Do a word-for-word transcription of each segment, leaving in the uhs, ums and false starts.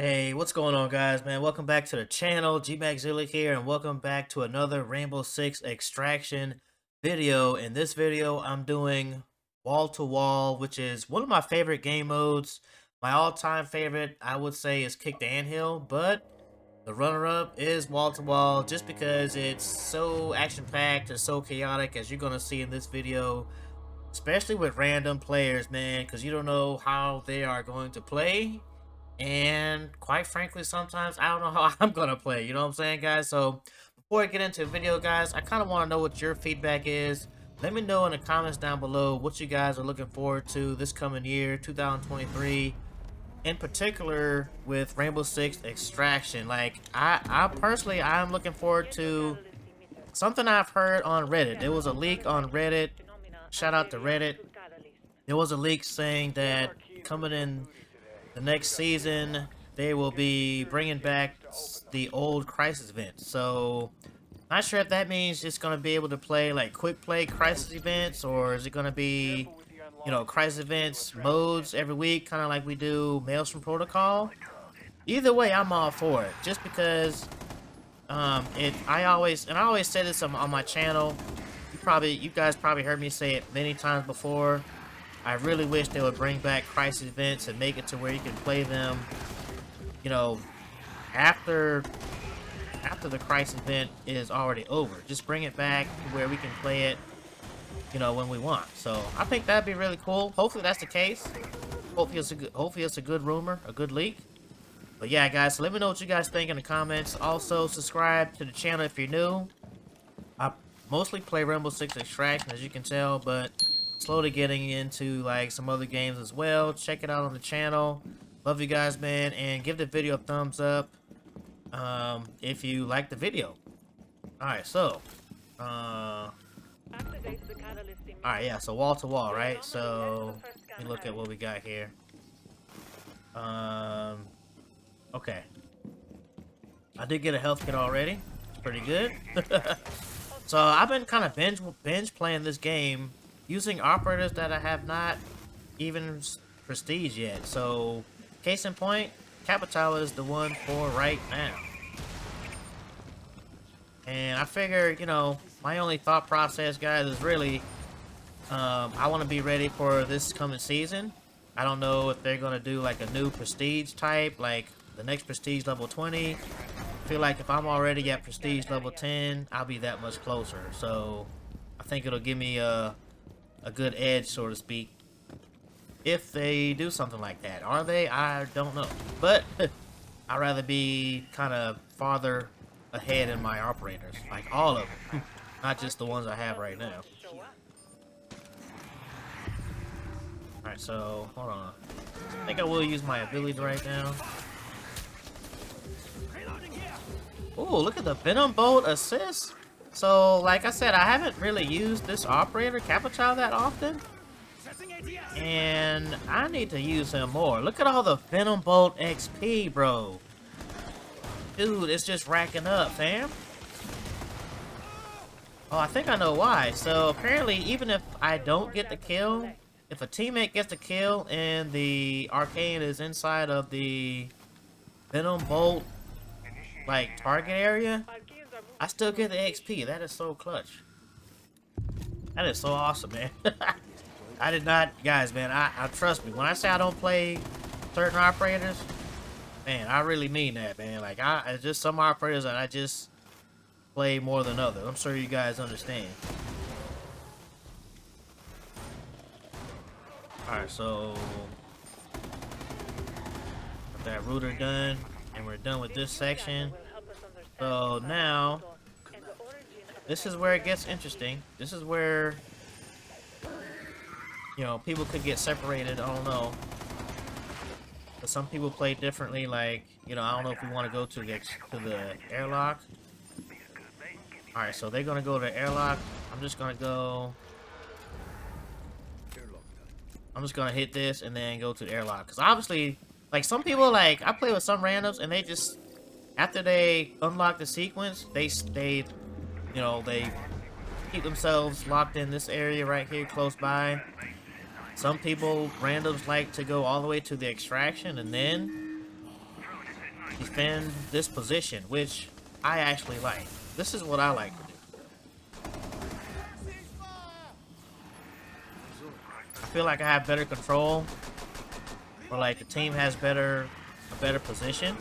Hey, what's going on, guys, man? Welcome back to the channel. GmackZilla here, and welcome back to another Rainbow Six Extraction video. In this video, I'm doing Wall to Wall, which is one of my favorite game modes. My all-time favorite, I would say, is Kick the Anhill, but the runner-up is Wall to Wall, just because it's so action-packed and so chaotic, as you're going to see in this video, especially with random players, man, because you don't know how they are going to play. And quite frankly, sometimes I don't know how I'm gonna play, you know what I'm saying, guys? So before I get into the video, guys, I kind of want to know what your feedback is. Let me know in the comments down below what you guys are looking forward to this coming year, two thousand twenty-three, in particular with Rainbow Six Extraction. Like, I, I personally, I'm looking forward to something I've heard on Reddit. There was a leak on Reddit, shout out to Reddit. There was a leak saying that coming in the next season, they will be bringing back the old crisis events. So, not sure if that means it's going to be able to play like quick play crisis events, or is it going to be, you know, crisis events modes every week, kind of like we do Maelstrom Protocol. Either way, I'm all for it, just because um, it. I always and I always say this on, on my channel. You probably, you guys probably heard me say it many times before. I really wish they would bring back crisis events and make it to where you can play them, you know, after after the crisis event is already over. Just bring it back to where we can play it, you know, when we want. So I think that'd be really cool. Hopefully that's the case. Hopefully it's a good, hopefully it's a good rumor, a good leak. But yeah, guys, so let me know what you guys think in the comments. Also, subscribe to the channel if you're new. I mostly play Rainbow Six Extraction, as you can tell, but slowly getting into like some other games as well. Check it out on the channel. Love you guys, man, and give the video a thumbs up um if you like the video. All right, so uh all right, yeah, so Wall to Wall, right? So let me look at what we got here. Um okay, I did get a health kit already. It's pretty good. So I've been kind of binge binge playing this game using operators that I have not even prestige yet. So, case in point, Capitao is the one for right now. And I figure, you know, my only thought process, guys, is really, um, I want to be ready for this coming season. I don't know if they're going to do like a new prestige type, like the next prestige level twenty. I feel like if I'm already at prestige level ten, I'll be that much closer. So, I think it'll give me a a good edge, so to speak, if they do something like that. Are they? I don't know, but I'd rather be kind of farther ahead in my operators, like all of them, not just the ones I have right now. Alright, so hold on, I think I will use my ability right now. Oh, look at the Venom Bolt assist. So, like I said, I haven't really used this operator, Capitao, that often. And I need to use him more. Look at all the Venom Bolt X P, bro. Dude, it's just racking up, fam. Oh, I think I know why. So, apparently, even if I don't get the kill, if a teammate gets the kill and the Arcane is inside of the Venom Bolt, like, target area, I still get the X P. That is so clutch. That is so awesome, man. I did not, guys, man, I, I trust me, when I say I don't play certain operators, man, I really mean that, man. Like, I, it's just some operators that I just play more than others. I'm sure you guys understand. Alright, so got that router done, and we're done with this section. So now, this is where it gets interesting. This is where, you know, people could get separated. I don't know. But some people play differently. Like, you know, I don't know if we want to go to the to the airlock. All right, so they're gonna go to the airlock. I'm just gonna go. I'm just gonna hit this and then go to the airlock. Cause obviously, like, some people, like, I play with some randoms and they just, after they unlock the sequence, they stayed, you know, they keep themselves locked in this area right here close by. Some people, randoms, like to go all the way to the extraction and then defend this position, which I actually like. This is what I like to do. I feel like I have better control, or like the team has better a better position.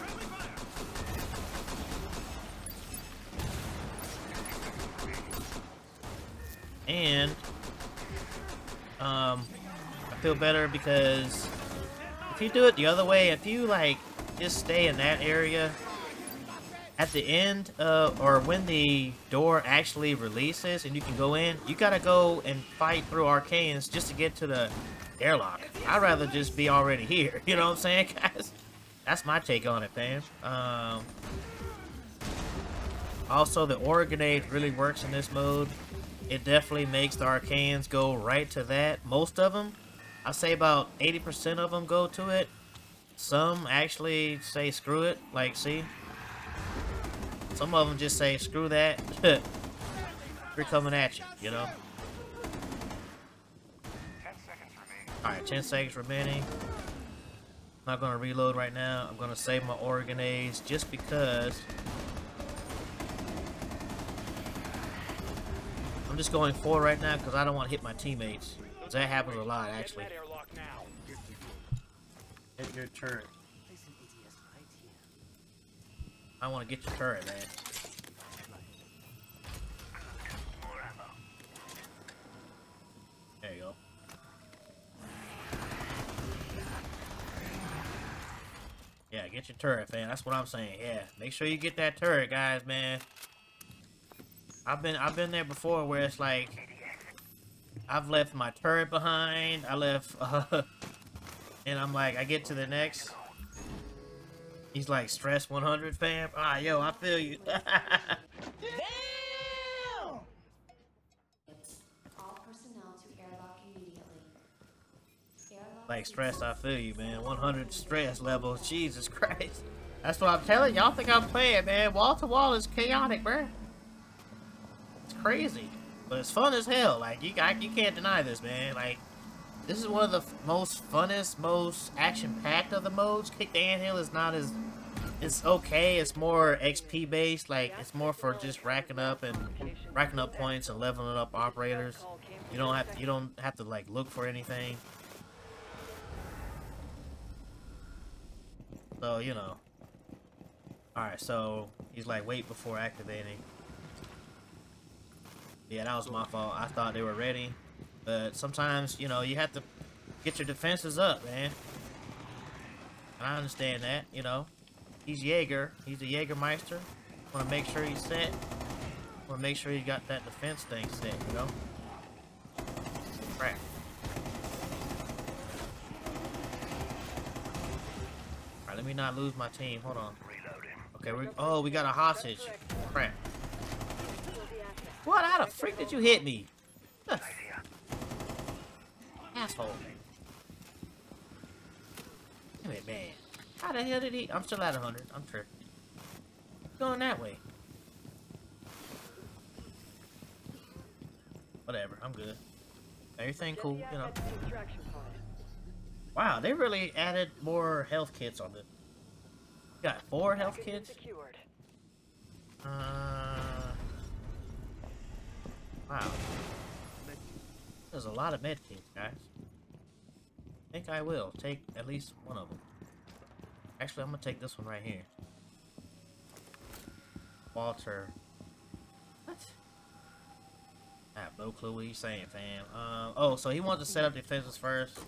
And um, I feel better because if you do it the other way, if you like just stay in that area at the end, uh, or when the door actually releases and you can go in, you gotta go and fight through arcanes just to get to the airlock. I'd rather just be already here. You know what I'm saying, guys? That's my take on it, fam. Um, also, the aura grenade really works in this mode. It definitely makes the arcanes go right to that. Most of them, I say about eighty percent of them go to it. Some actually say screw it, like see. Some of them just say screw that. We're coming at you, you know. Alright, ten seconds remaining. I'm not gonna reload right now. I'm gonna save my aura grenades just because. I'm just going forward right now because I don't want to hit my teammates. That happens a lot, actually. Hit your turret. I want to get your turret, man. There you go. Yeah, get your turret, man. That's what I'm saying. Yeah, make sure you get that turret, guys, man. I've been I've been there before where it's like I've left my turret behind. I left, uh, and I'm like I get to the next. He's like stress one hundred, fam. Ah, yo, I feel you. Damn! Like stress, I feel you, man. one hundred stress level. Jesus Christ. That's what I'm telling y'all. Think I'm playing, man. Wall to wall is chaotic, bruh. Crazy, but it's fun as hell. Like you got, you can't deny this, man. Like this is one of the most funnest, most action-packed of the modes. Kick the Anhill is not as, it's okay. It's more X P based. Like it's more for just racking up and racking up points and leveling up operators. You don't have to, you don't have to like look for anything. So you know. All right, so he's like wait before activating. Yeah, that was my fault. I thought they were ready. But sometimes, you know, you have to get your defenses up, man. And I understand that, you know. He's Jaeger. He's a Jaegermeister. Want to make sure he's set. Want to make sure he got that defense thing set, you know. Right. Alright, let me not lose my team. Hold on. Okay, we oh, we got a hostage. Crap. What? How the freak did you hit me? Huh. Asshole. Damn it, man. How the hell did he? I'm still at one hundred. I'm sure. Going that way. Whatever. I'm good. Everything cool, you know. Wow, they really added more health kits on this. Got four health kits? Uh... Wow. There's a lot of medkits, guys. I think I will take at least one of them. Actually, I'm gonna take this one right here. Walter. What? I have no clue what he's saying, fam. Um, oh, so he wants to set up defenses first.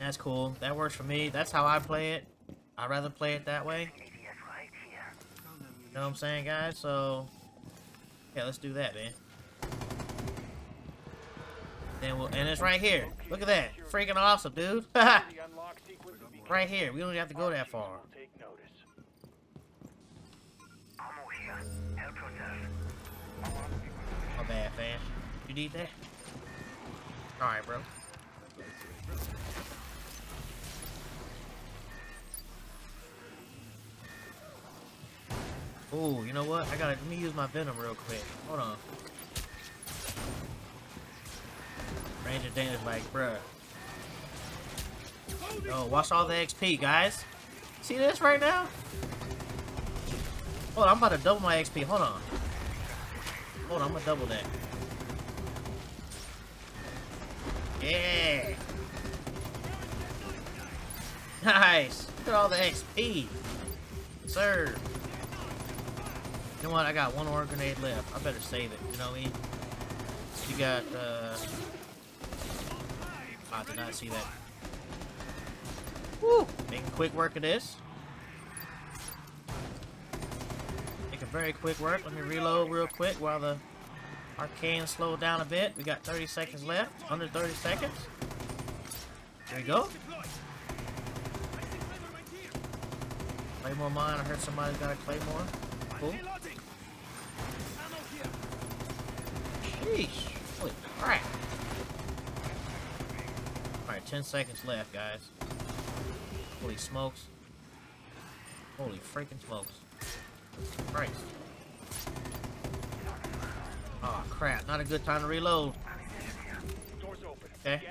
That's cool. That works for me. That's how I play it. I'd rather play it that way. You know what I'm saying, guys? So... yeah, let's do that, man. Then we'll, and it's right here. Look at that. Freaking awesome, dude. Right here. We don't have to go that far. My bad, fam. You need that? Alright, bro. Ooh, you know what? I gotta, let me use my Venom real quick. Hold on. Ranger Dan is like, bruh. Yo, watch all the X P, guys. See this right now? Hold on, I'm about to double my X P. Hold on. Hold on, I'm gonna double that. Yeah. Nice. Look at all the X P. Sir. You know what? I got one more grenade left. I better save it. You know what I mean? You got, uh... I did not see that. Woo! Making quick work of this. Making very quick work. Let me reload real quick while the arcane slowed down a bit. We got thirty seconds left. Under thirty seconds. There we go. Claymore mine. I heard somebody's got a claymore. Cool. Sheesh. Holy crap. Alright, ten seconds left, guys. Holy smokes. Holy freaking smokes. Christ. Oh crap, not a good time to reload. Okay.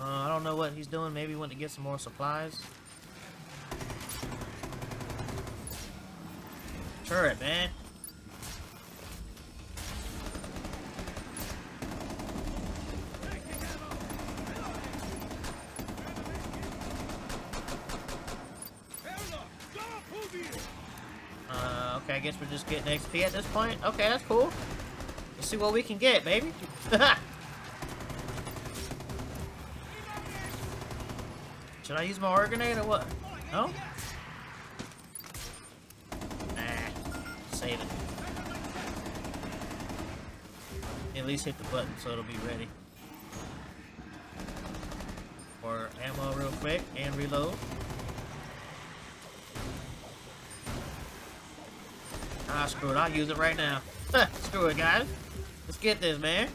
Uh, I don't know what he's doing. Maybe he went to get some more supplies. Turret, man. I guess we're just getting X P at this point. Okay, that's cool. Let's see what we can get, baby. Should I use my orb grenade or what? No? Nah. Save it. At least hit the button so it'll be ready. Or ammo real quick and reload. Ah, screw it. I'll use it right now. Screw it, guys. Let's get this, man.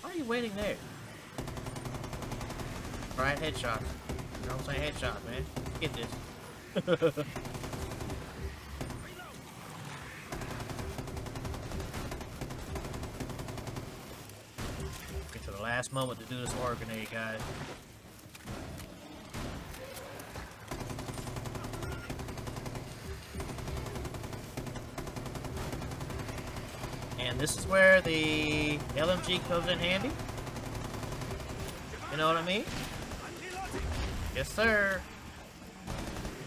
Why are you waiting there? Alright, headshot. You know what I'm saying? Headshot, man. Get this. Get to the last moment to do this orb grenade, guys. And this is where the L M G comes in handy. You know what I mean? Yes, sir.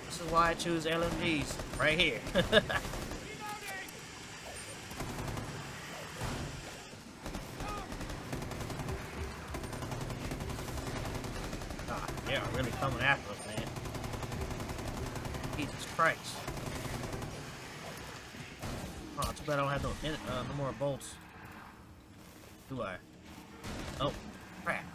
This is why I choose L M Gs. Right here. Ah, they are really coming after us, man. Jesus Christ. Oh, too bad I don't have no, uh, no more bolts. Do I? Oh, crap.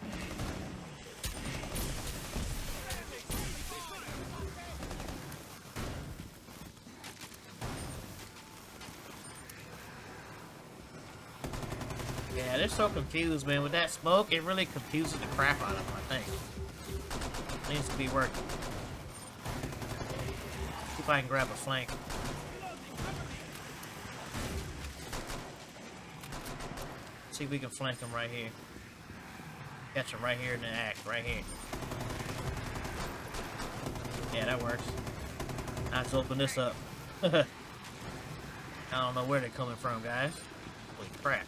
Yeah, they're so confused, man. With that smoke, it really confuses the crap out of them, I think. It needs to be working. See if I can grab a flank. See if we can flank them right here. Catch them right here in the act, right here. Yeah, that works. Now let's open this up. I don't know where they're coming from, guys. Holy crap.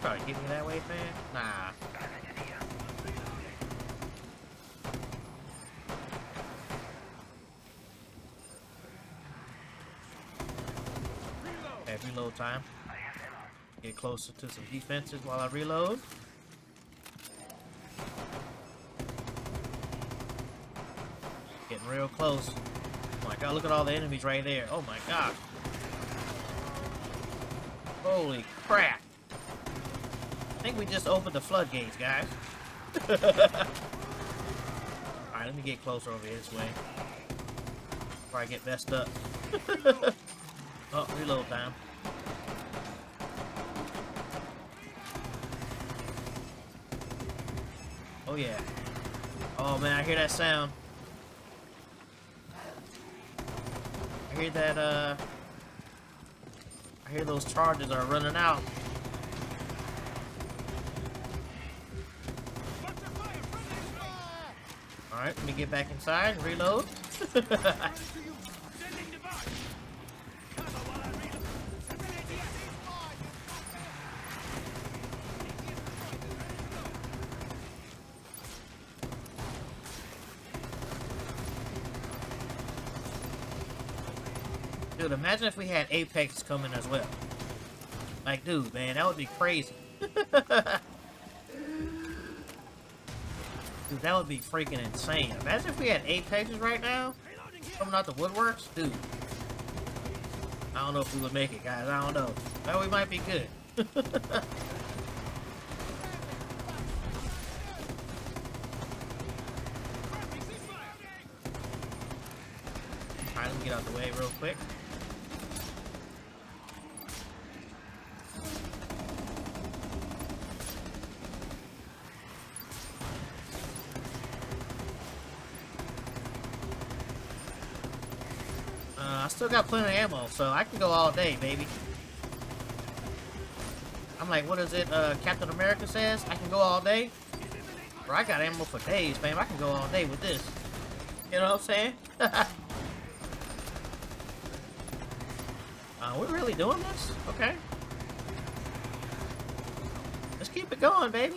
Probably get me that way, man. Nah. Reload time. Get closer to some defenses while I reload. Getting real close. Oh my god, look at all the enemies right there. Oh my god. Holy crap. I think we just opened the floodgates, guys. Alright, let me get closer over here this way. Before I get messed up. Oh, reload time. Oh yeah. Oh man, I hear that sound. I hear that, uh... I hear those charges are running out. Alright, let me get back inside, reload. Dude, imagine if we had Apex coming as well. Like, dude, man, that would be crazy. Dude, that would be freaking insane. Imagine if we had Apexes right now coming out the woodworks. Dude, I don't know if we would make it, guys. I don't know. Well, we might be good. Alright, let me get out the way real quick. Still got plenty of ammo, so I can go all day, baby. I'm like, what is it, uh, Captain America says? I can go all day? Bro, I got ammo for days, man. I can go all day with this. You know what I'm saying? uh, we're really doing this? Okay. Let's keep it going, baby.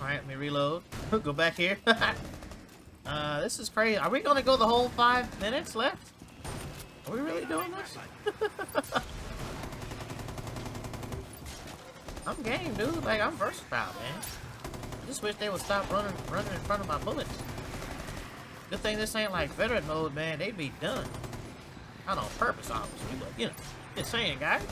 Alright, let me reload. Go back here. uh, this is crazy. Are we gonna go the whole five minutes left? Are we really doing this? I'm game, dude. Like, I'm versatile, man. I just wish they would stop running, running in front of my bullets. Good thing this ain't like veteran mode, man. They'd be done. Not on purpose, obviously, but, you know, just saying, guys.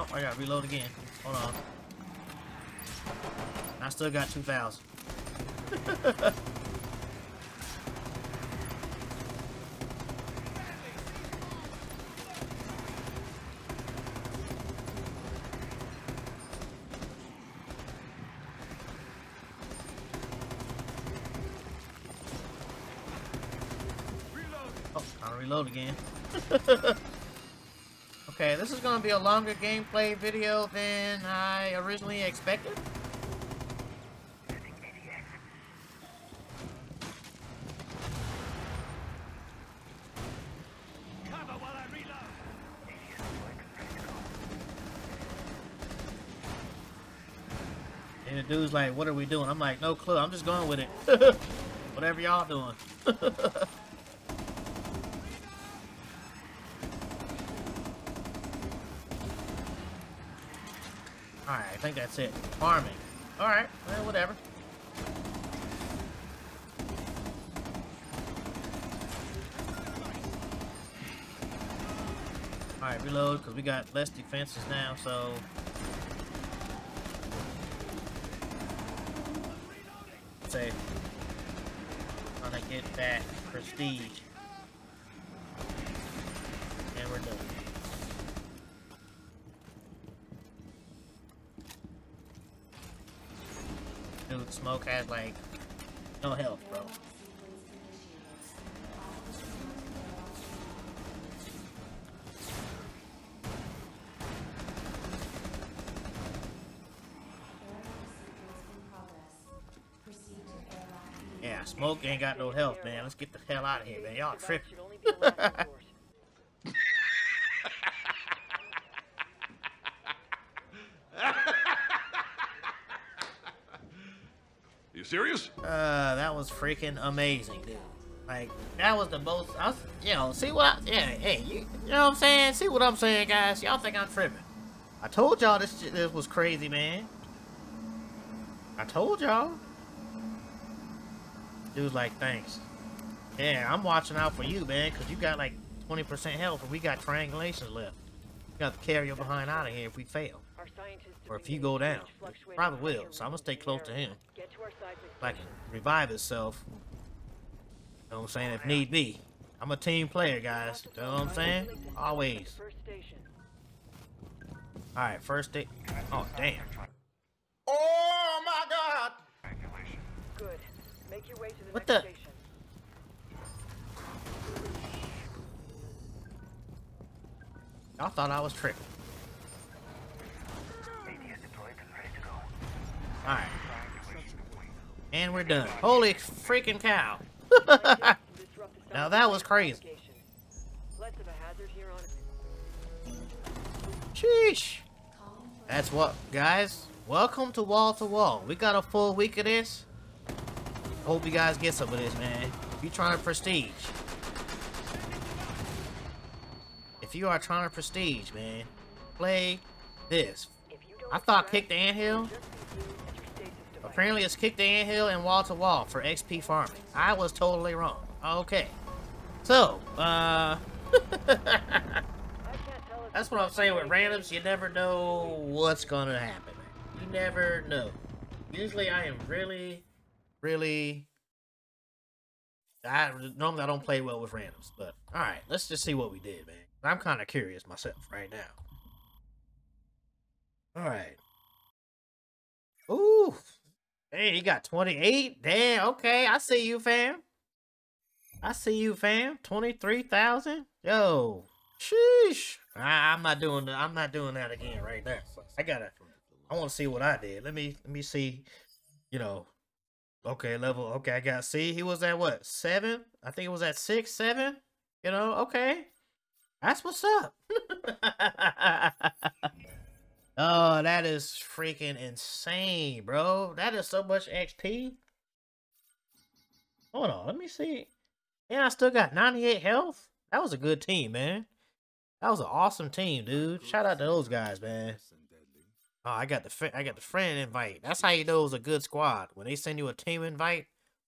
Oh, I gotta reload again. Hold on. I still got two thousand. Oh, gotta reload again. Okay, this is going to be a longer gameplay video than I originally expected. And the dude's like, what are we doing? I'm like, no clue. I'm just going with it. Whatever y'all doing. Alright, I think that's it. Farming. Alright, well, whatever. Alright, reload, because we got less defenses now, so... Save. Trying to get that prestige. And we're done. Dude, Smoke has like no health, bro. Yeah, Smoke ain't got no health, man. Let's get the hell out of here, man. Y'all tripping. Serious? Uh, that was freaking amazing, dude. Like, that was the most, I was, you know, see what I, yeah, hey, you, you know what I'm saying? See what I'm saying, guys? Y'all think I'm tripping. I told y'all this, this was crazy, man. I told y'all. Dude's like, thanks. Yeah, I'm watching out for you, man, because you got like twenty percent health and we got triangulations left. We got to carry you behind out of here if we fail. Our Or if you go down, it probably will. So I'm gonna stay close to him. If I can revive itself. You know what I'm saying? If need be. I'm a team player, guys. You know what I'm saying? Always. Alright, first day. Oh, damn. Oh my god! Good. Make your way to the what next the? Station. Y'all thought I was tripping. Alright. And we're done. Holy freaking cow. Now that was crazy. Sheesh. That's what, guys. Welcome to Wall to Wall. We got a full week of this. Hope you guys get some of this, man. If you're trying to prestige. If you are trying to prestige, man, play this. I thought Kick the Anhill. Apparently it's Kick the Anhill and Wall to Wall for X P farming. I was totally wrong. Okay. So, uh... that's what I'm saying with randoms. You never know what's gonna happen. You never know. Usually I am really, really... I, normally I don't play well with randoms, but... Alright, let's just see what we did, man. I'm kind of curious myself right now. Alright. Ooh! Hey, he got twenty-eight? Damn, okay. I see you, fam. I see you, fam. twenty-three thousand? Yo. Sheesh. I, I'm not doing the, I'm not doing that again right now. I gotta... I want to see what I did. Let me... Let me see. You know... Okay, level... Okay, I got... See, he was at what? seven? I think it was at six, seven? You know? Okay. That's what's up. Oh, that is freaking insane, bro. That is so much X P. Hold on, let me see. Yeah, I still got ninety-eight health. That was a good team, man. That was an awesome team, dude. Shout out to those guys, man. Oh, I got the I got the friend invite. That's how you know it was a good squad. When they send you a team invite,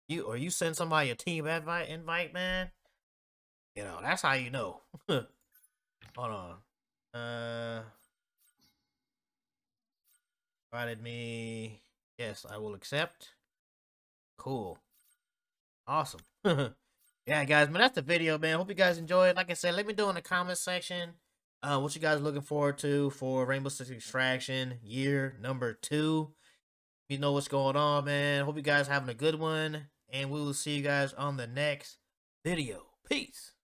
you or you send somebody a team invite, invite, man. You know, that's how you know. Hold on. Uh, invited me. Yes, I will accept. Cool. Awesome. Yeah, guys, man, that's the video, man. Hope you guys enjoyed. Like I said, let me know in the comment section uh, what you guys are looking forward to for Rainbow Six Extraction year number two. You know what's going on, man. Hope you guys are having a good one, and we will see you guys on the next video. Peace.